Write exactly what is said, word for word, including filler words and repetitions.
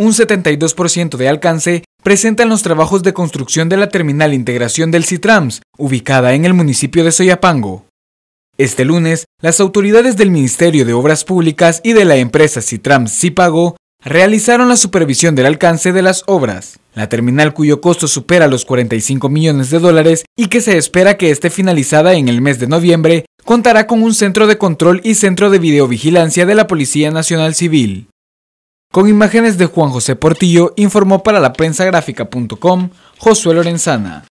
Un setenta y dos por ciento de alcance presentan los trabajos de construcción de la terminal integración del SITRAMSS, ubicada en el municipio de Soyapango. Este lunes, las autoridades del Ministerio de Obras Públicas y de la empresa SITRAMSS SIPAGO realizaron la supervisión del alcance de las obras. La terminal, cuyo costo supera los cuarenta y cinco millones de dólares y que se espera que esté finalizada en el mes de noviembre, contará con un centro de control y centro de videovigilancia de la Policía Nacional Civil. Con imágenes de Juan José Portillo, informó para la prensa gráfica punto com Josué Lorenzana.